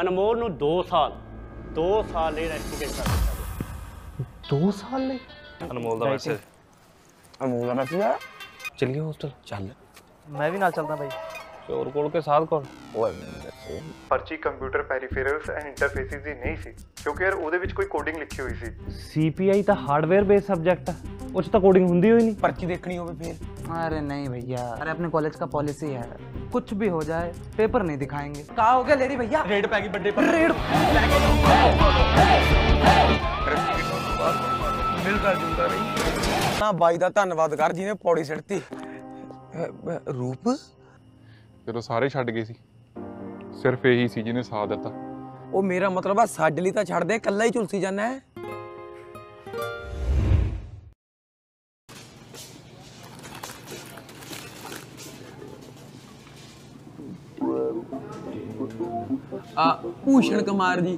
ਅਨਮੋਲ ਨੂੰ 2 ਸਾਲ ਲਈ ਰੈਸਟੀਕੇਟ ਕਰ ਦਿੱਤਾ। 2 ਸਾਲ ਲਈ ਅਨਮੋਲ ਦਾ ਵੈਸੇ ਅਨਮੋਲ ਦਾ ਨਸੀਆ ਚਲਿਏ ਹੋਸਟਲ ਚੱਲ। मैं भी ना चलता भाई। चोर कोल के साथ कौन? पर्ची कंप्यूटर पेरिफेरल्स एंड इंटरफेसेस ही नहीं सी क्योंकि यार ਉਹਦੇ ਵਿੱਚ ਕੋਈ ਕੋਡਿੰਗ ਲਿਖੀ ਹੋਈ ਸੀ। ਸੀਪੀਆਈ ਤਾਂ ਹਾਰਡਵੇਅਰ ਬੇਸ ਸਬਜੈਕਟ ਆ, ਉਹ ਚ ਤਾਂ ਕੋਡਿੰਗ ਹੁੰਦੀ ਹੋਈ ਨਹੀਂ। पर्ची देखनी होवे फिर? अरे नहीं भैया, अरे अपने कॉलेज का पॉलिसी है कुछ भी हो जाए पेपर नहीं दिखाएंगे। का हो गया लेरी भैया? रेड पैगी बर्थडे पर रेड मिलता जुलता नहीं ना ਬਾਈ ਦਾ ਧੰਨਵਾਦ ਕਰ ਜਿਹਨੇ ਪੌੜੀ ਸਿੱਟਤੀ। रूप जो सारे छड़ गए सी सिर्फ यही सी जिन्हें साथ दिता। वो मेरा मतलब है साढ़े लिए तो छड़ दे, कल्ला ही झुलसी जाना है। भूषण कुमार जी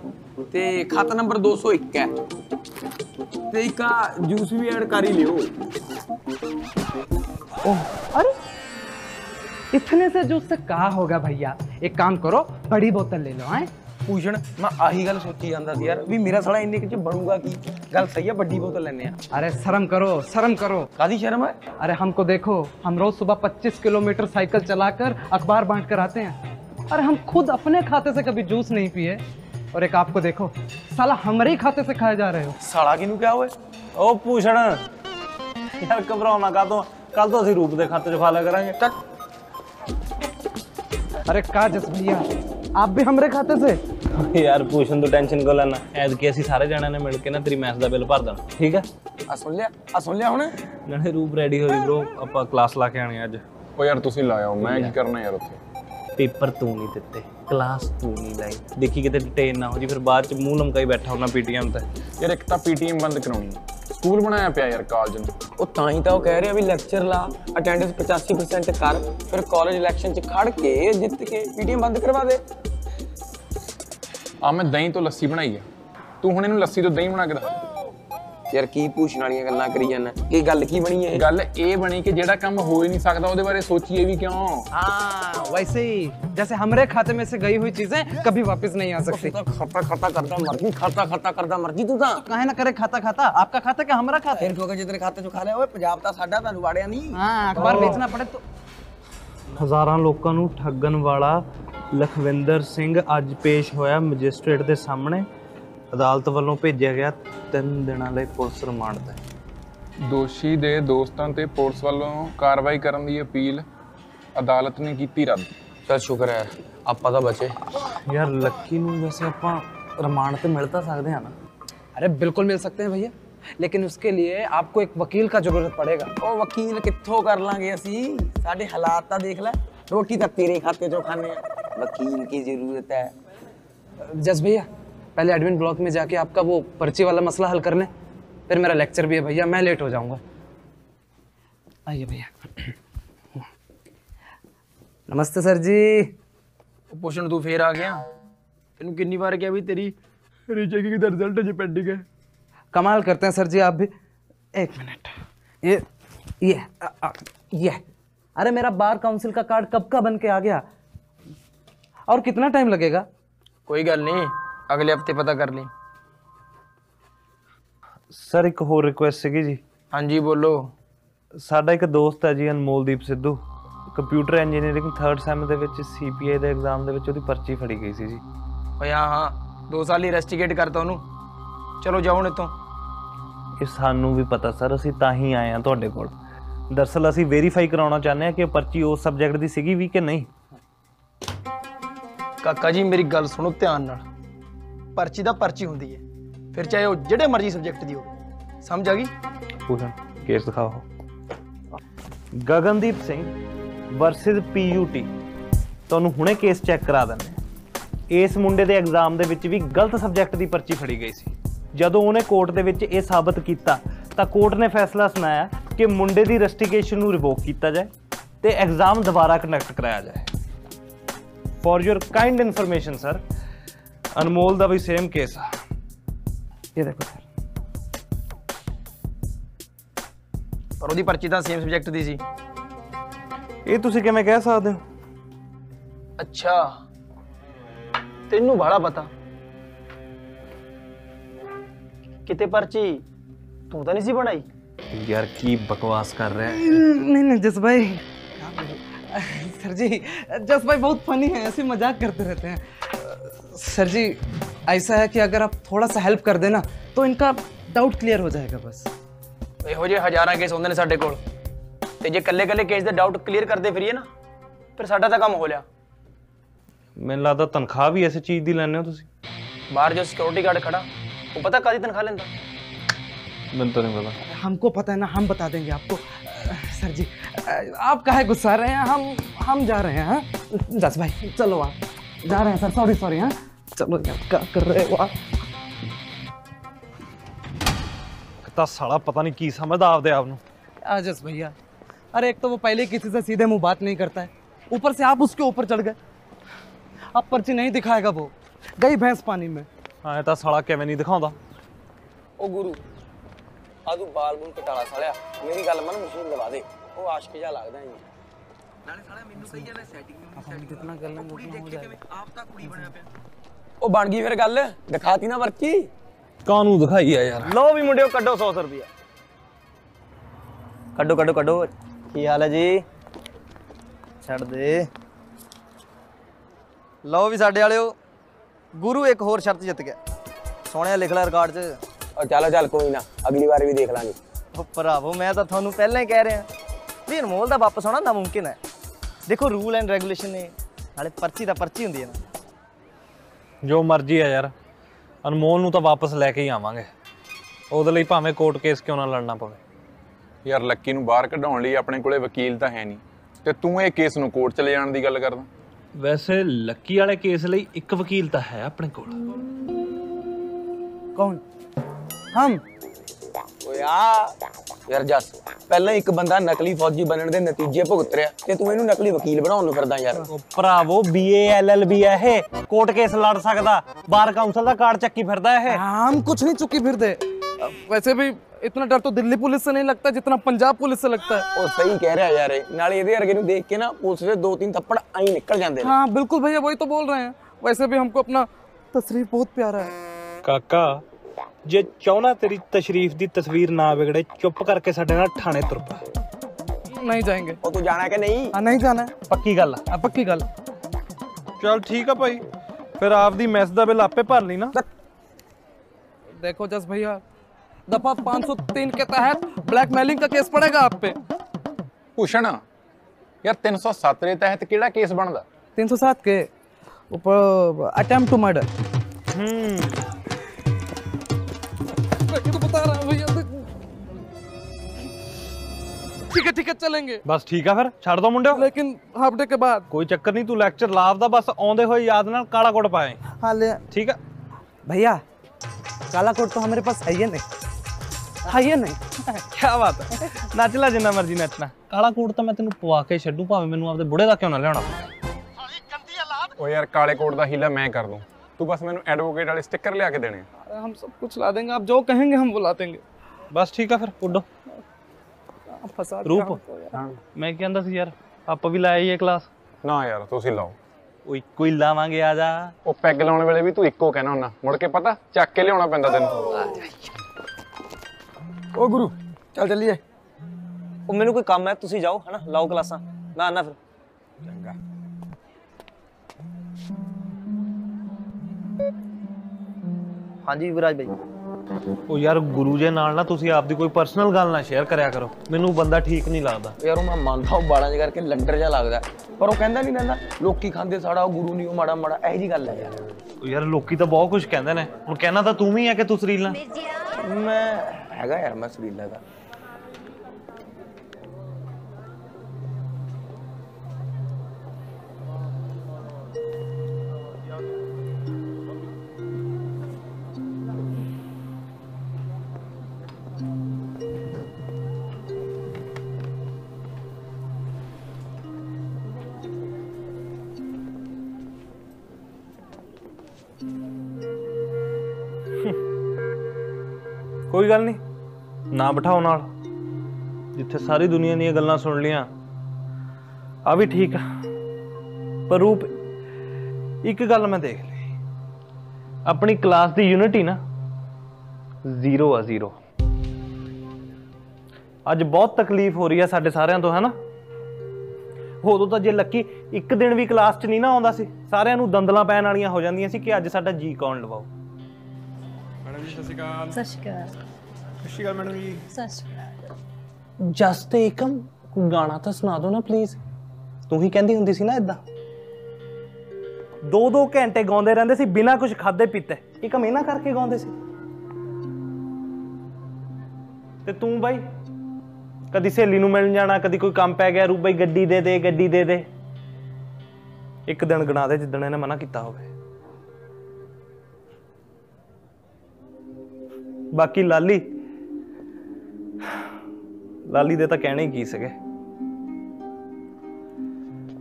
ते खाता नंबर 201 है ते एक जूस भी ऐड कर ही लियो। अरे इतने से जूस से कहा होगा भैया, एक काम करो बड़ी बोतल ले लो। आए पूछण मैं आही गल सोची जांदा सी यार भी मेरा साला इन्ने कि बनूगा की गल सही है। बड़ी बोतल लेने। अरे शर्म करो शर्म करो। कादी शर्म है? अरे हमको देखो, हम रोज सुबह 25 किलोमीटर साइकिल चलाकर अखबार बांट कर आते हैं। अरे हम खुद अपने खाते से कभी जूस नहीं पिए और एक आपको देखो साला हमारे ही खाते से खाए जा रहे हो। साला किनू क्या हुआ? ओ पूछण यार घबराना का तो कल तो असं रूप के खाते च फाला करेंगे। अरे का जस भैया आप भी हमरे खाते से? यार पूछन तो टेंशन को लेना, ऐतकी असी सारे जणियां ने मिल के ना तेरी मैस का बिल भर देना ठीक है। आ सुन लिया हुणे नाले रूप रेडी हो गई ब्रो, आपां क्लास ला के आने अज। ओ यार तुसी लाया मैं की करना यार, उत्थे पेपर तू नहीं दिते क्लास तू नहीं लाई, देखी किते डिटेन ना हो जी फिर बाद च मूंह लमकाई बैठा होना पीटीएम ते। यार एक तां पीटीएम बंद कराउणी स्कूल बनाया पिया यार कॉलेज ने। ਉਹ ਤਾਂ ਹੀ ਤਾਂ ਉਹ ਕਹਿ ਰਿਹਾ ਵੀ ਲੈਕਚਰ ਲਾ ਅਟੈਂਡੈਂਸ 85% ਕਰ ਫਿਰ ਕਾਲਜ ਇਲੈਕਸ਼ਨ ਚ ਖੜ ਕੇ ਜਿੱਤ ਕੇ ਪੀਟੀਐਮ ਬੰਦ ਕਰਵਾ ਦੇ। ਆ ਮੈਂ ਦਹੀਂ ਤੋਂ ਲੱਸੀ ਬਣਾਈ ਆ, ਤੂੰ ਹੁਣ ਇਹਨੂੰ ਲੱਸੀ ਤੋਂ ਦਹੀਂ ਬਣਾ ਕੇ ਦਾ। ਯਾਰ ਕੀ ਪੁੱਛਣ ਵਾਲੀਆਂ ਗੱਲਾਂ ਕਰੀ ਜਾਂਦਾ? ਇਹ ਗੱਲ ਕੀ ਬਣੀ ਹੈ? ਗੱਲ ਇਹ ਬਣੀ ਕਿ ਜਿਹੜਾ ਕੰਮ ਹੋ ਹੀ ਨਹੀਂ ਸਕਦਾ ਉਹਦੇ ਬਾਰੇ ਸੋਚੀਏ ਵੀ ਕਿਉਂ। ਹਾਂ ਵੈਸੇ ਹੀ ਜੈਸੇ ਹਮਰੇ ਖਾਤੇ ਮੇ ਸੇ ਗਈ ਹੋਈ ਚੀਜ਼ਾਂ ਕਦੀ ਵਾਪਸ ਨਹੀਂ ਆ ਸਕਦੀ। खाता करता मर्जी तू ਤਾਂ ਕਾਹੇ ਨਾ ਕਰੇ। खाता आपका खाता क्या हमारा खाता? ਫਿਰ ਕੋਗਾ ਜਿੱਦਰੇ ਖਾਤੇ ਚੋਂ ਖਾ ਲਿਆ। ਓਏ ਪੰਜਾਬ ਤਾਂ ਸਾਡਾ, ਤੁਹਾਨੂੰ ਵਾੜਿਆ ਨਹੀਂ। ਹਾਂ ਅਖਬਾਰ ਵੇਚਣਾ ਪੜੇ ਤੋ। ਹਜ਼ਾਰਾਂ ਲੋਕਾਂ ਨੂੰ ਠੱਗਣ ਵਾਲਾ ਲਖਵਿੰਦਰ ਸਿੰਘ ਅੱਜ ਪੇਸ਼ ਹੋਇਆ ਮੈਜਿਸਟ੍ਰੇਟ ਦੇ ਸਾਹਮਣੇ। ਅਦਾਲਤ ਵੱਲੋਂ ਭੇਜਿਆ ਗਿਆ 3 ਦਿਨਾਂ ਲਈ ਪੁਲਿਸ ਰਿਮਾਂਡ ਤੇ। ਦੋਸ਼ੀ ਦੇ ਦੋਸਤਾਂ ਤੇ ਪੁਲਿਸ ਵੱਲੋਂ ਕਾਰਵਾਈ ਕਰਨ ਦੀ ਅਪੀਲ ਅਦਾਲਤ ਨੇ ਕੀਤੀ ਰੱਦ। ਚਲ ਸ਼ੁਕਰ ਹੈ ਆਪਾਂ ਤਾਂ ਬਚੇ। ਯਾਰ ਲੱਕੀ ਨੂੰ ਵੈਸੇ ਆਪਾਂ ਰਿਮਾਂਡ ਤੇ ਮਿਲ ਤਾਂ ਸਕਦੇ ਹਾਂ ਨਾ? ਅਰੇ ਬਿਲਕੁਲ ਮਿਲ ਸਕਤੇ ਹੈ ਭਈਆ, लेकिन उसके लिए आपको एक वकील का जरूरत पड़ेगा। ओ वकील कित्थों कर लांगे असी, साडे हालात ਤਾਂ ਦੇਖ ਲੈ, रोटी ਤਾਂ ਤੇਰੇ ਖਾਤੇ ਚੋਂ ਖਾਣੇ ਆ, वकील की जरूरत है। जस भैया पहले एडमिन ब्लॉक में जाके आपका वो पर्ची वाला मसला हल कर लें, फिर मेरा लेक्चर भी है भैया, मैं लेट हो जाऊंगा। आइए भैया। नमस्ते सर जी। पोषण तू फिर आ गया, तेन कितनी बार क्या भी तेरी रीचेकिंग का रिजल्ट जो पेंडिंग है। कमाल करते हैं सर जी आप भी। एक मिनट, ये अरे मेरा बार काउंसिल का कार्ड कब का बन के आ गया? और कितना टाइम लगेगा? कोई गल नहीं, अगले हफ्ते पता कर लें। सर एक होर रिक्वेस्ट है जी। हाँ जी बोलो। साडा एक दोस्त है जी Anmoldeep Sidhu, computer engineering 3rd sem दे विच सीपीआई दे एग्जाम दे विच ओदी पर्ची फड़ी गई सी जी। ओए हाँ 2 साल ही रेस्टिकेट करता उन्होंने। चलो जाओ ने तो। ये सानू भी पता सर, असी ताही आए हैं तुहाडे कोल। दरअसल असी वेरीफाई कराना चाहते हैं कि पर्ची उस सबजैक्ट दी सीगी वी कि नहीं। काका जी मेरी गल सुनो ध्यान नाल, पर्ची दा पर्ची हुंदी है, फिर चाहे वो जिहड़े मर्जी सब्जेक्ट दी होवे, समझ आ गई? पूरा केस दिखाओ। गगनदीप सिंह वर्सेस पीयूटी, तुहानू हुणे केस चैक करा दिंदे। इस मुंडे दे एग्जाम दे विच भी गलत सब्जेक्ट दी पर्ची फड़ी गई सी। जदों उहने कोर्ट दे विच इह साबित कीता तां कोर्ट ने फैसला सुनाया कि मुंडे दी रजिस्ट्रेशन नू रिवोक कीता जाए ते एग्जाम दोबारा कंडक्ट कराया जाए। For your kind information sir, Anmol दा भी सेम केस है। ये देखो सर, पर उहदी पर्ची तां सेम सब्जेक्ट दी सी। ये तुसीं किवें कह सकदे हो? अच्छा तेनू बड़ा पता किते पर्ची तू तो नहीं सी बनाई यार की बकवास कर रहे हैं। नहीं नहीं जस भाई सर जी जस भाई बहुत फनी है, ऐसे मजाक करते रहते हैं। सर जी ऐसा है कि अगर आप थोड़ा सा हेल्प कर देना तो इनका डाउट क्लियर हो जाएगा। बस यहो जे हजारां केस होंदे ने साडे कोल ते जे कल्ले कल्ले केस दा डाउट क्लियर करदे फिरिए ना फिर साडा तां काम हो लिया। मैंने लगता तनख्वाह भी ऐसी चीज़ की लैंने हो बाहर जो सिक्योरिटी गार्ड खड़ा वो पता कादी तनख्वाह लेंदा? मैंने तो नहीं पता। हमको पता है ना, हम बता देंगे आपको। सर जी आप काहे गुस्सा रहे हैं, हम जा रहे हैं। हाँ जस भाई चलो आप जा रहे हैं। Sir sorry sorry. हाँ चलो यार क्या कर रहे हो आप? साला पता नहीं की समझदा आपदे आपनू। जस भैया अरे एक तो वो पहले किसी से सीधे मुँह बात नहीं करता है, ऊपर से आप उसके ऊपर चढ़ गए। अब पर्ची नहीं दिखाएगा, वो गई भैंस पानी में। हाँ तो साला कैसे नहीं दिखाऊंगा? ओ गुरु आदू बाल बुल कटाला सालिया मेरी गल मन मसूर लगा दे, ओ आशिक जा लगदा है नाले साला मेनू कही जावे सेटिंग में सेटिंग कितना गल्ला मोटना हो जाए। आप ता कुड़ी बनया पे ओ बन गई फिर गल दिखाती ना पर्ची कानू दिखाई है यार। लो भी मुंडियो कड्डो 100 रुपया कड्डो कड्डो कड्डो। की हाल है जी? छड़ दे। लो भी साडे वालेओ गुरु एक होर शर्त जित गया। सोने लिख ला रिकॉर्ड च और चलो चल कोई ना अगली बार भी देख लांगे। भरावो मैं तो थानू पहले ही कह रहा भी अनमोल का वापस आना नामुमकिन है। देखो रूल एंड रेगुलेशन ने हाले पर्ची तो पर्ची होंदी है ना जो मर्जी है यार। अनमोल नू तो वापस लैके ही आवांगे, उहदे लई भावें कोर्ट केस क्यों ना लड़ना पवे। यार लक्की नू बाहर कढाउण लई अपने कोले वकील तां है नहीं ते तूं इह केस नू कोर्ट चले जाण दी गल करदा। वैसे लक्की वाले केस लई एक वकील तां है अपने कोल। कौन? हम। यार जस पहले एक बंदा नकली फौजी बनने के नतीजे भुगत रहा ते तू इनू नकली वकील बनाउन फिरदा यार। ओ भरावो बीए एलएलबी है कोर्ट केस लड़ सकदा, बार काउंसिल दा कार्ड चक्की फिरदा है। हम कुछ नहीं चुकी फिरदे। वैसे भी इतना डर तो दिल्ली पुलिस से नहीं लगता जितना पंजाब पुलिस से लगता है। ओ सही कह रहा है यार, नाले इहदे अरगे नू देख के ना पुलिस दे 2-3 थप्पड़ आई निकल जांदे ने। हां बिल्कुल भैया वही तो बोल रहे हैं। वैसे भी हमको अपना तशरीफ बहुत प्यारा है। काका जे चाहना तेरी तशरीफ दी तस्वीर ना बिगड़े चुप करके साडे नाल थाने तुर पा। नहीं जाएंगे। ओ तू जाना के नहीं? हां नहीं जाना है। पक्की गल है? पक्की गल। चल ठीक है भाई फिर आप दी मैस दा बिल आपे भर ली ना। देखो जस भैया दफा 503 के तहत ब्लैकमेलिंग का केस पड़ेगा आप पे। भूषण यार 307 के तहत केड़ा केस बनदा? 307 के ऊपर अटेम्प्ट टू मर्डर। ठीक है ठीक है चलेंगे। बस ठीक है फिर छाड़ दो मुंडे, लेकिन हाफ डे के बाद। कोई चक्कर नहीं तू लेक्चर लावदा बस आंदे होए याद ना काला कोट पाए। हाँ ले ठीक है भैया काला कोट तो हमारे पास है ही नहीं, है ही नहीं। क्या बात है, नच ला जिन्ना मर्जी नचना। काला कोट तो मैं तेनू पवा के छड्डू भावे मैनू आपदे बुढ़े दा क्यों ना लियाणा। ओ यार काले कोट दा हीला मैं कर दूं, तू बस मैनू एडवोकेट वाले स्टिकर लिया के देने। अरे हम सब कुछ ला देंगे, आप जो कहेंगे हम वो ला देंगे। बस ठीक है फिर उड़ो। रूप मैं कहंदा सी यार आप भी लाए ये क्लास ना यार तुसी लाओ। ओ इक्को ही लावांगे आ जा। ओ पैग लाने वेले भी तू इक्को कहना हुंदा, मुड़ के पता चक के लियाउणा पैंदा तैनू। ओ गुरु चल चलिए, ओ मैनू कोई काम है तुसी जाओ है ना लाओ क्लासां ना ना फिर चंगा। हाँ जी विराज भाई। ओ यार गुरु जी नाल ना तुसी आप दी कोई पर्सनल गल ना शेयर करया करो, मैनू बंदा ठीक नहीं लगदा। यार मैं मानदा ओ बालां दे करके लंडर जा लगदा पर ओ कहंदा नहीं ना लोकी खांदे साड़ा ओ गुरु नहीं ओ माड़ा माड़ा ए जी गल है यार। ओ यार लोकी तां बहुत कुछ कहंदे ने, हुण कहना तां तू ही है कि तू सरीला। मैं हैगा यार मैं सरीला दा। कोई गल नहीं ना बिठाओ नाल, जिथे सारी दुनिया दी गल्लां सुन लिया आ भी ठीक है। पर रूप एक गल मैं देख ली अपनी क्लास की यूनिटी ना जीरो आ जीरो। अज बहुत तकलीफ हो रही है साढ़े सारे तो, है ना। उदों तो जे लकी एक दिन भी क्लास च नहीं ना आता, सारिਆਂ ਨੂੰ दंदलां पैण वालियां हो जांदियां सी कि अज साडा जी कौन लवाओ। मैडम जी सत श्री अकाल। सत श्री अकाल। सत श्री अकाल मैडम जी। सत श्री अकाल। जस्ट एकम गाना तो सुना दो ना प्लीज। तू ही कहंदी हुंदी सी ना इदां दो दो घंटे गाउंदे रहिंदे सी बिना कुछ खादे पीते, एकम इना करके गाउंदे सी। ते तू भाई कदी सहेली नूं मिलण जाना, कदी कोई काम पै गया, रू भाई गड्डी दे दे गड्डी दे दे। एक दिन गणा दे जिदण इहने मना कीता होवे। बाकी लाली लाली दे तां कहणे ही की सके।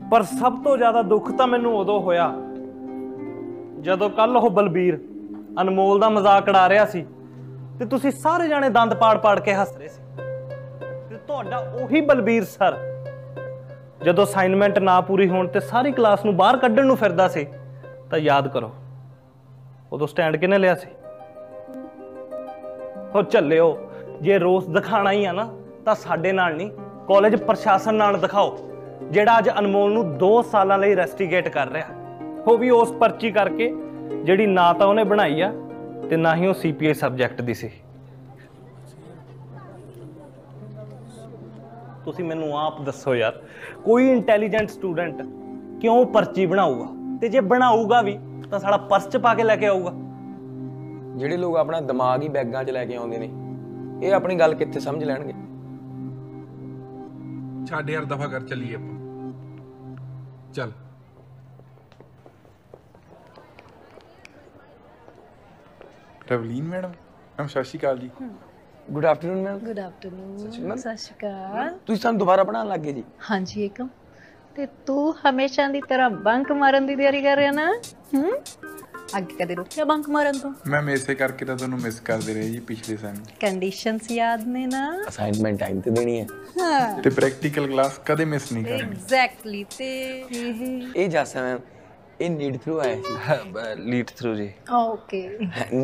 पर सब तो ज्यादा दुख तां मैनूं उदों होया जदों कल ओह बलबीर अनमोल दा मजाक उड़ा रहा सी ते तुसीं सारे जाणे दंद पाड़ पाड़ के हस रहे सी। ਤੁਹਾਡਾ ਉਹੀ ਬਲਬੀਰ ਸਰ ਜਦੋਂ ਅਸਾਈਨਮੈਂਟ ਨਾ ਪੂਰੀ ਹੋਣ ਤੇ ਸਾਰੀ ਕਲਾਸ ਨੂੰ ਬਾਹਰ ਕੱਢਣ ਨੂੰ ਫਿਰਦਾ ਸੀ ਤਾਂ ਯਾਦ ਕਰੋ ਉਦੋਂ ਸਟੈਂਡ ਕਿਹਨੇ ਲਿਆ ਸੀ। ਉਹ ਚੱਲਿਓ ਜੇ ਰੋਸ ਦਿਖਾਣਾ ਹੀ ਆ ਨਾ ਤਾਂ ਸਾਡੇ ਨਾਲ ਨਹੀਂ, ਕਾਲਜ ਪ੍ਰਸ਼ਾਸਨ ਨਾਲ ਦਿਖਾਓ ਜਿਹੜਾ ਅੱਜ ਅਨਮੋਲ ਨੂੰ 2 ਸਾਲਾਂ ਲਈ ਰੈਸਟੀਗੇਟ ਕਰ ਰਿਹਾ। ਉਹ ਵੀ ਉਸ ਪਰਚੀ ਕਰਕੇ ਜਿਹੜੀ ਨਾ ਤਾਂ ਉਹਨੇ ਬਣਾਈ ਆ ਤੇ ਨਾ ਹੀ ਉਹ ਸੀਪੀਆਈ ਸਬਜੈਕਟ ਦੀ ਸੀ। ਤੁਸੀਂ ਮੈਨੂੰ ਆਪ ਦੱਸੋ ਯਾਰ ਕੋਈ ਇੰਟੈਲੀਜੈਂਟ ਸਟੂਡੈਂਟ ਕਿਉਂ ਪਰਚੀ ਬਣਾਊਗਾ, ਤੇ ਜੇ ਬਣਾਊਗਾ ਵੀ ਤਾਂ ਸਾਡਾ ਪਰਸ ਚ ਪਾ ਕੇ ਲੈ ਕੇ ਆਊਗਾ। ਜਿਹੜੇ ਲੋਕ ਆਪਣਾ ਦਿਮਾਗ ਹੀ ਬੈਗਾਂ ਚ ਲੈ ਕੇ ਆਉਂਦੇ ਨੇ ਇਹ ਆਪਣੀ ਗੱਲ ਕਿੱਥੇ ਸਮਝ ਲੈਣਗੇ। ਛੱਡ ਯਾਰ ਦਫਾ ਕਰ ਚੱਲੀਏ ਆਪਾਂ। ਚੱਲ ਰਵਲੀਨ ਮੈਡਮ ਮੈਂ ਸ਼ਸ਼ੀ ਕਾਲ ਜੀ। Good afternoon ma'am. Good afternoon. सत श्री अकाल। तुसीं सानूं दुबारा पढ़ाउण लग गए जी। हाँ जी एकम ते तू हमेशा दी तरह बंक मारन दी तैयारी कर रहा ना। आगे कदे रोकिया बंक मारन तो? मैम ऐसे करके तां तुहानूं मिस करदे रहे जी पिछले साल। कंडीशंस याद ने ना, असाइनमेंट टाइम ते देनी है। हां ते प्रैक्टिकल क्लास कदे मिस नहीं करनी। एग्जैक्टली ते ए जासा मैम ए नीड थ्रू आया जी। लीड थ्रू जी। ओके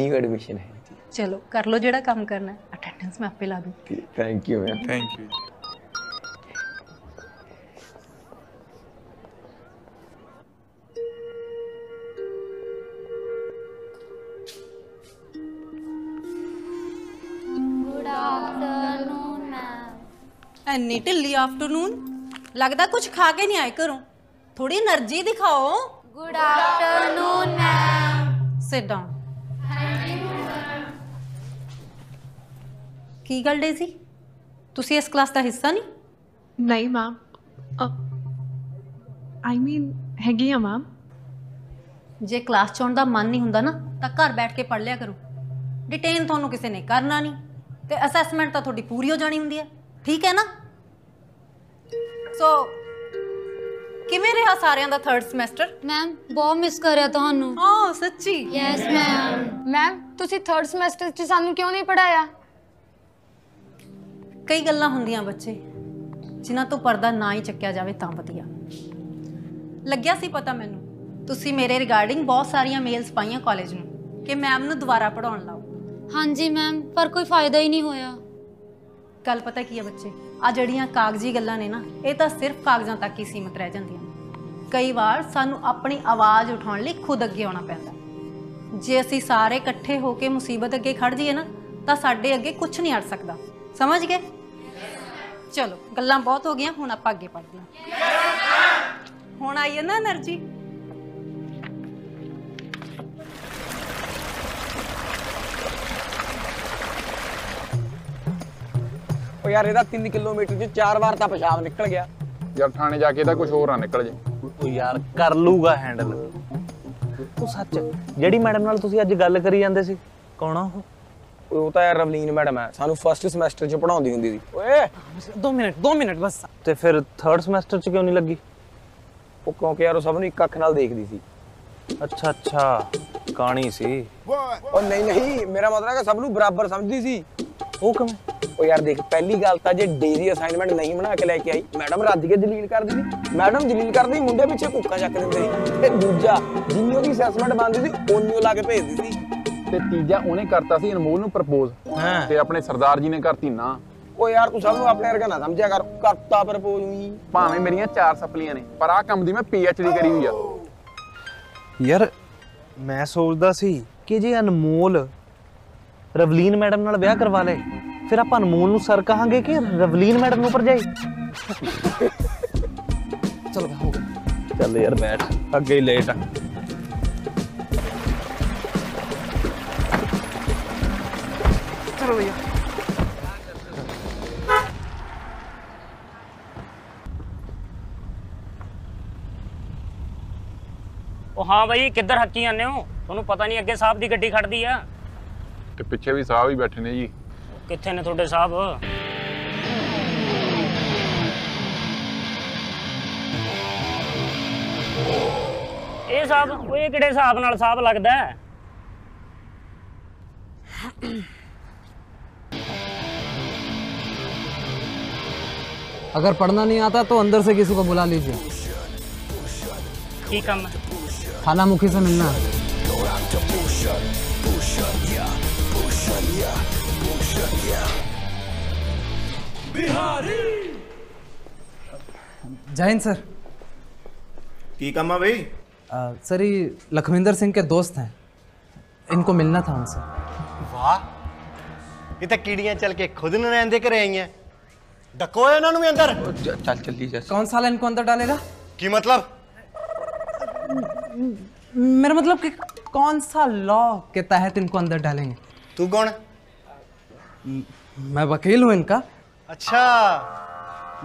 न्यू एडमिशन है। चलो कर लो जेड़ा काम करना है, अटेंडेंस में आपे ला दूं। Thank you ma'am. Thank you. Good afternoon ma'am. अन्नी ढिल्ली आफ्टरनून लगता कुछ खा के नहीं आए घरों, थोड़ी एनर्जी दिखाओ। Good afternoon ma'am. Sit down. की गल डेजी तुसी इस क्लास का हिस्सा नहीं? नहीं मैम, आई मीन हैगी आ मैम। जे क्लास च आउण दा मन नहीं हुंदा ना तां घर बैठ के पढ़ लिया करो। डिटेन तुहानूं किसी ने करना नहीं ते असैसमेंट तां तुहाडी पूरी हो जानी हुंदी है, ठीक है ना। सो किवें रहा सारियां दा थर्ड सेमेस्टर? मैम बहुत मिस कर रहा तुहानूं। हां सच्ची? Yes ma'am. मैम तुसी थर्ड सेमेस्टर च सानूं क्यों नहीं पढ़ाया? कई गल्लां हुंदियां बच्चे जिन्हां तो पर्दा ना ही चक्या जावे तां वधिया। लग्या सी पता मैनूं तुसीं मेरे रिगार्डिंग बहुत सारियां मेल्स पाइयां कॉलेज नूं कि मैम नूं दुबारा पढ़ाउण लाओ। हाँ जी मैम पर कोई फायदा ही नहीं होया। गल पता की है बच्चे, आ जड़ियां कागजी गल्लां ने ना इह तां सिर्फ कागजां तक ही सीमित रह जांदियां। कई वार सानूं अपनी आवाज़ उठाउण लई खुद अग्गे आउणा पैंदा। जे असीं सारे इकट्ठे होके मुसीबत अग्गे खड़ जाइए ना तां साडे अग्गे कुछ नहीं अड़ सकदा, समझ गए? चलो गल्लां बहुत हो गई, हुण आपां अगे पढ़दे हां। हुण आई है ना एनर्जी। ओ यार इहदा 3 किलोमीटर च 4 बार तां पेशाब निकल गया। जब थाने जाके इहदा कुछ होर ना निकल जे। ओ यार कर लूगा हैंडल। तू सच जेड़ी मैडम नाल तुसीं अज गल करी जांदे सी कौण आ ओह? ਉਹ ਤਾਂ ਰਵਲੀਨ ਮੈਡਮ ਹੈ, ਸਾਨੂੰ ਫਸਟ ਸਮੈਸਟਰ ਚ ਪੜਾਉਂਦੀ ਹੁੰਦੀ ਸੀ। ਓਏ 2 ਮਿੰਟ ਬਸ। ਤੇ ਫਿਰ ਥਰਡ ਸਮੈਸਟਰ ਚ ਕਿਉਂ ਨਹੀਂ ਲੱਗੀ? ਉਹ ਕਿਉਂਕਿ ਯਾਰ ਉਹ ਸਭ ਨੂੰ ਇੱਕ ਅੱਖ ਨਾਲ ਦੇਖਦੀ ਸੀ। ਅੱਛਾ ਅੱਛਾ ਕਹਾਣੀ ਸੀ। ਉਹ ਨਹੀਂ ਮੇਰਾ ਮਤਲਬ ਹੈ ਕਿ ਸਭ ਨੂੰ ਬਰਾਬਰ ਸਮਝਦੀ ਸੀ। ਉਹ ਕਿਵੇਂ? ओ यार देख पहली गल तो जे डेरी असाइनमेंट नहीं बना के लेके आई मैडम रज के जलील कर दी। मैडम जलील करती मुंडे पिछे कुका चक देंगे। दूजा जिन्नी ओदी असैसमेंट बनती सी ओनी ला के भेज दी। तीजा उन्हें करता सी अनमोल नूं प्रपोज ते अपने सरदार जी ने करती ना। ओ यार तू सब अपने वर्गा ना समझिया कर। करता प्रपोज हुई भावें मेरियां चार सप्लियां ने पर आ काम दी मैं पीएचडी करी हुई आ। यार मैं सोचदा सी कि जे अनमोल रवलीन मैडम नाल ब्याह करवा ले फिर आप अनमोल नूं सर कहांगे कि रवलीन मैडम नूं भरजाई। चल हो चल यार बैठ अगे ही लेट आ। हाँ भाई किधर हक्की आने हो? तुहानू पता नहीं अगे साहब दी गड्डी खड़दी आ ते पिछे भी साहब ही बैठे ने जी। किथे ने थोड़े साहब? ए साहब ओए किहड़े हिसाब नाल साहब लगदा है? अगर पढ़ना नहीं आता तो अंदर से किसी को बुला लीजिए। ठीक है थाना मुखी से मिलना। जय हिंद सर। की काम है भाई? सर ये लखविंदर सिंह के दोस्त हैं, इनको मिलना था उनसे। वाह ये तो कीड़ियाँ चल के खुद नरेंद्र के रही हैं। डको है इन्होंने अंदर। चल चल जा। कौन साला इनको अंदर डालेगा? की मतलब? मेरा मतलब कि कौन सा लॉ के तहत इनको अंदर डालेंगे? तू कौन है? मैं वकील हूँ इनका। अच्छा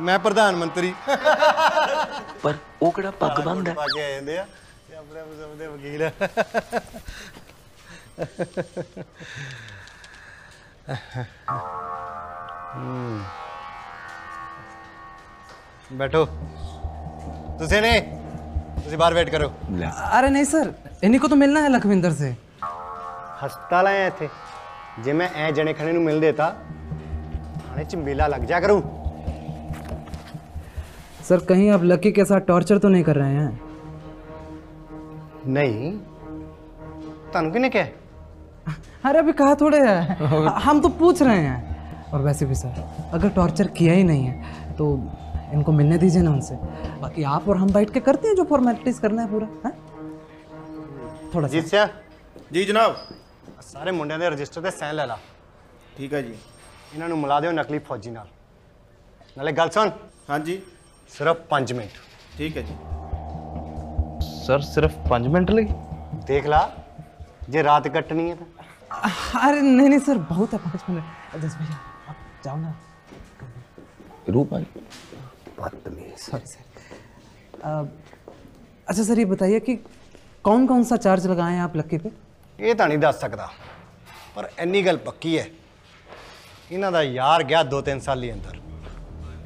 मैं प्रधानमंत्री। पर वो कड़ा पग बंद है। वकील बैठो तुझे ने बाहर वेट करो। अरे नहीं सर इन्हीं को तो मिलना है लखविंदर से। हस्ता लाया थे जे मैं ऐ जने खने नू मिल देता थाने च मेला लग जा करूं। सर कहीं आप लकी के साथ टॉर्चर तो नहीं कर रहे हैं? नहीं तनु किने क्या? अरे अभी कहा थोड़े है हम तो पूछ रहे हैं। और वैसे भी सर अगर टॉर्चर किया ही नहीं है तो इनको मिलने दीजिए ना उनसे। बाकी आप और हम बैठ के करते हैं जो फॉर्मेलिटीज करना है पूरा। है थोड़ा जी सा। जी जनाब सारे मुंडियां दे रजिस्टर ते साइन ले ला। ठीक है जी इन्हां नूं मिला दिओ नकली फौजी नाल। नाले गल सुन। हाँ जी सिर्फ 5 मिनट। ठीक है जी सर सिर्फ 5 मिनट लगे। देख ला जे रात कटनी है तो। अरे नहीं नहीं सर बहुत है 5 मिनट। 10 भैया आप जाओ ना। रूप भाई सॉरी सर। अच्छा सर ये बताइए कि कौन कौन सा चार्ज लगाए हैं आप लक्की पे? ये तो नहीं दस सकता पर इन्नी गल पक्की है इन्हों का यार गया 2-3 साल ही अंदर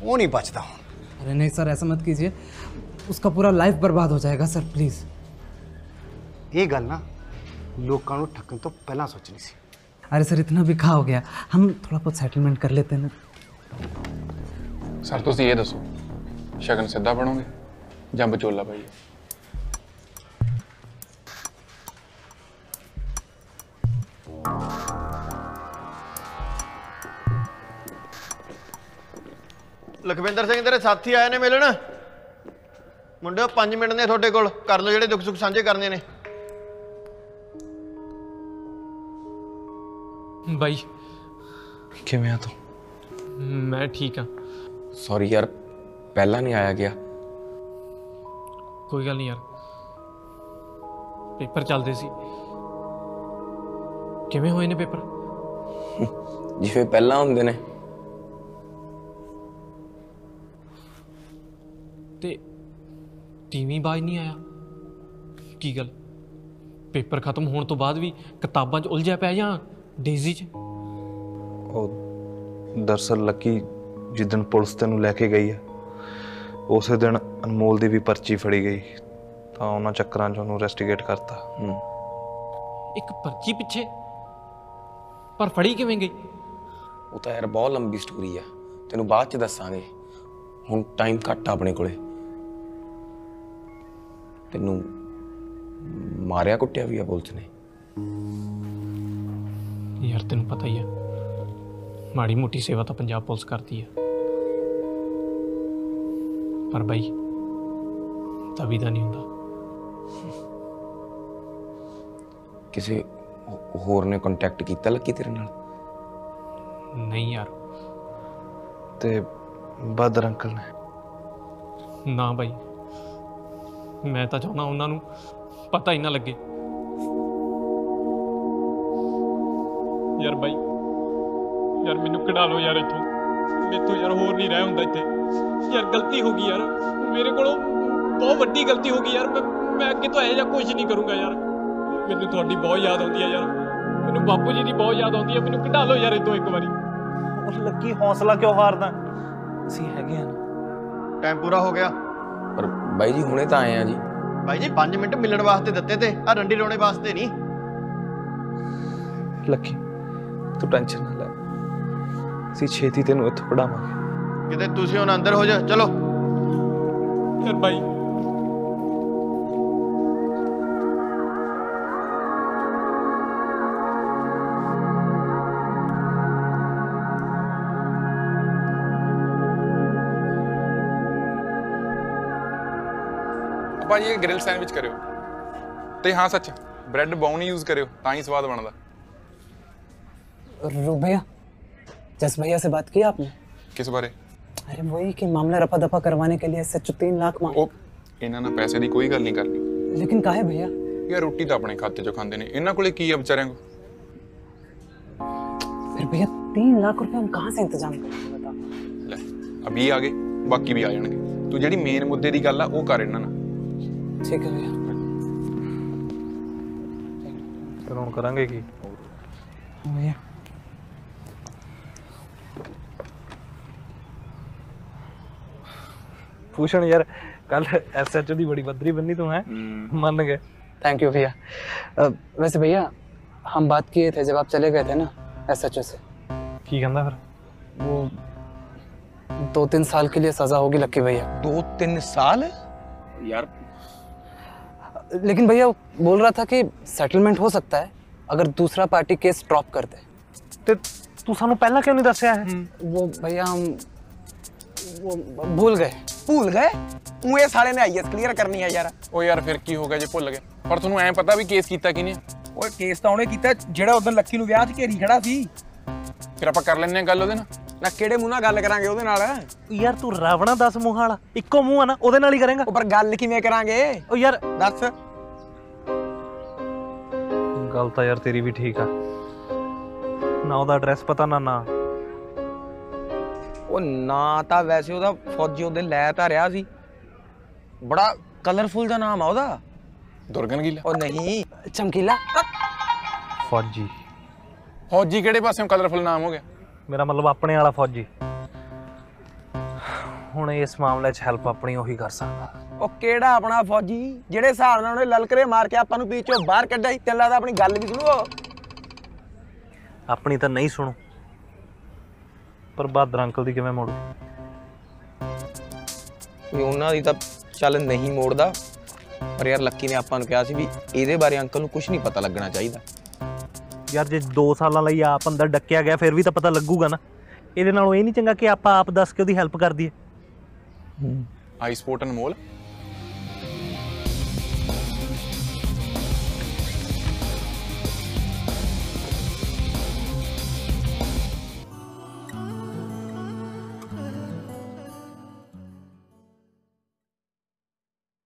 वो नहीं बचता हूँ। अरे नहीं सर ऐसा मत कीजिए उसका पूरा लाइफ बर्बाद हो जाएगा सर प्लीज़। ये गल ना लोगों को ठकन तो पहला सोचनी सी। अरे सर इतना भी खा हो गया हम थोड़ा बहुत सेटलमेंट कर लेते हैं ना। सर तुम ये दसो शगन सीधा बनोगे या बचोला भाई? लखविंदर सिंह तेरे साथी आए ने मिलन। मुंडे 5 मिनट ने थोड़े कोल कर लो जेडे दुख सुख सांझे करने ने। भाई किवें आ तू? मैं ठीक हाँ। सॉरी यार पहला नहीं आया गया। कोई गल नहीं यार पेपर चलते सी। किवें होए ने पेपर? जिवें पहला हुंदे ने। ते टीवी बाज नहीं आया की गल? पेपर खत्म होने तो बाद भी किताबां च उलझिया पै जां डेजी च? ओ दरअसल लकी जिदन पुलिस तैनू लैके गई है उस दिन अनमोल की भी पर्ची फड़ी गई तो उन्होंने चक्कर इन्वेस्टिगेट करता। एक पर्ची पिछे पर फड़ी किवें गई? वो तो यार बहुत लंबी स्टोरी है, तेनों बाद च दसांगे, हुण टाइम घट आ अपने कोले। तेनों मारिया कुटिया भी है पुलिस ने? यार तेनों पता ही है, माड़ी मोटी सेवा तो पंजाब पुलिस करती है, पर भाई तभी तो नहीं होता। किसी होर ने कांटेक्ट किया लकी तेरे नाल? नहीं यार। ते बदर अंकल ने? ना भाई, मैं तो चाहना उन्होंने पता ही ना लगे। यार भाई यार मैनू कढ़ा लो यार इथों, मेरे तो यार होर नहीं रह हुंदा इत्थे। यार गलती हो गई यार, मेरे को बहुत वड्डी गलती हो गई यार। मैं अगे तो ऐसा कुछ नहीं करूँगा यार। ਮੈਨੂੰ ਤੁਹਾਡੀ ਬਹੁਤ ਯਾਦ ਆਉਂਦੀ ਹੈ ਯਾਰ, ਮੈਨੂੰ ਬਾਪੂ ਜੀ ਦੀ ਬਹੁਤ ਯਾਦ ਆਉਂਦੀ ਹੈ। ਮੈਨੂੰ ਕਢਾ ਲਓ ਯਾਰ ਇਦੋਂ ਇੱਕ ਵਾਰੀ। ਉਹ ਲੱਕੀ ਹੌਸਲਾ ਕਿਉਂ ਹਾਰਦਾ, ਅਸੀਂ ਹੈਗੇ ਆ ਨਾ। ਟਾਈਮ ਪੂਰਾ ਹੋ ਗਿਆ। ਪਰ ਬਾਈ ਜੀ ਹੁਣੇ ਤਾਂ ਆਏ ਆ ਜੀ। ਬਾਈ ਜੀ 5 ਮਿੰਟ ਮਿਲਣ ਵਾਸਤੇ ਦਿੱਤੇ ਤੇ ਆ ਰੰਡੀ ਰੋਣੇ ਵਾਸਤੇ ਨਹੀਂ। ਲੱਕੀ ਤੂੰ ਟੈਨਸ਼ਨ ਨਾ ਲੈ, ਅਸੀਂ ਛੇਤੀ ਤੈਨੂੰ ਇੱਥੋਂ ਕਢਾਵਾਂਗੇ। ਕਿਤੇ ਤੁਸੀਂ ਹੁਣ ਅੰਦਰ ਹੋ ਜਾ। ਚਲੋ ਯਾਰ ਬਾਈ ये ग्रिल सैंडविच करियो ते हाँ सच ब्रेड बाउनी यूज करियो ताई स्वाद बनदा। रुबैया जस भैया से बात की आपने? किस बारे? अरे वही कि मामला रफा दफा करवाने के लिए सच 3 लाख मांग। ओ इना ना पैसे दी कोई गल नहीं करनी। लेकिन काहे भैया? यार रोटी तो अपने खाते चो खांदे ने, इना कोले की है बेचारें को। फिर भैया 3 लाख रुपए हम कहां से इंतजाम करेंगे बता? ले अभी आ गए, बाकी भी आ जाएंगे। तू जेडी मेन मुद्दे दी गल आ ओ कर इना ना। ठीक है भैया। चलो हम करेंगे की भैया। पूछन यार कल एसएचओ दी बड़ी बदरी बननी तू है, मान गए। थैंक यू भैया। वैसे भैया हम बात किए थे जब आप चले गए थे ना एसएचओ से। की कहना फिर? वो 2-3 साल के लिए सजा होगी लक्की भैया। 2-3 साल यार। लेकिन भैया बोल रहा था कि सेटलमेंट हो सकता है अगर दूसरा पार्टी केस ड्रॉप कर दे। तू सानू पहला क्यों नहीं दस्या है? वो भैया हम वो भूल गए। मुए साले ने आईएस क्लियर करनी है यार। ओ यार फिर की होगा जे भूल गए? पर तन्नू ऐ पता भी केस कीता कि नहीं? ओए केस तां ओने कीता जेड़ा उधर लक्की नु विआह च घेरी खड़ा सी। फिर आपां कर लेने गल ओदे नाल। ना केड़े मूंह नाल गल करांगे ओदे नाल? यार तू रावणा 10 मूंह वाला इक्को मूंह आ ना, ओदे नाल ही करेंगा। पर गल किवें करांगे? ओ यार दस। गल तां यार तेरी भी ठीक आ ना। ओदा एड्रेस पता ना ना। ओ ना तां वैसे ओदा फौजी ओदे लै तां रिहा सी। बड़ा कलरफुल दा नाम आ ओदा। दुर्गन गिला? ओ नहीं चमकीला। फौजी? फौजी केड़े पासेओं कलरफुल नाम हो गया? मेरा मतलब अपने वाला फौजी। हुण इस मामले च हेल्प अपनी ओही कर सकदा। ओ केड़ा अपना फौजी जिहड़े हिसाब नाल ओने ललकरे मार के आपां नूं पीछे बाहर कढाई? ते लगदा अपनी गल भी सुणो। अपनी तां नहीं सुणो, पर बहादुर अंकल दी किवें मोड़ू? ये उन्हां दी तां चल नहीं मोड़दा, पर यार लक्की ने आपां नूं कहा सी वी इहदे बारे अंकल नूं कुछ नहीं पता लगना चाहिदा। यार जे 2 साल ਲਈ ਆਪ ਅੰਦਰ ਡੱਕਿਆ ਗਿਆ ਫਿਰ ਵੀ ਤਾਂ ਪਤਾ ਲੱਗੂਗਾ ਨਾ। ਇਹਦੇ ਨਾਲੋਂ ਇਹ ਨਹੀਂ ਚੰਗਾ ਕਿ ਆਪਾਂ ਆਪ ਦੱਸ ਕੇ ਉਹਦੀ ਹੈਲਪ ਕਰ ਦਈਏ। ਆਈ ਸਪੋਰਟ ਅਨਮੋਲ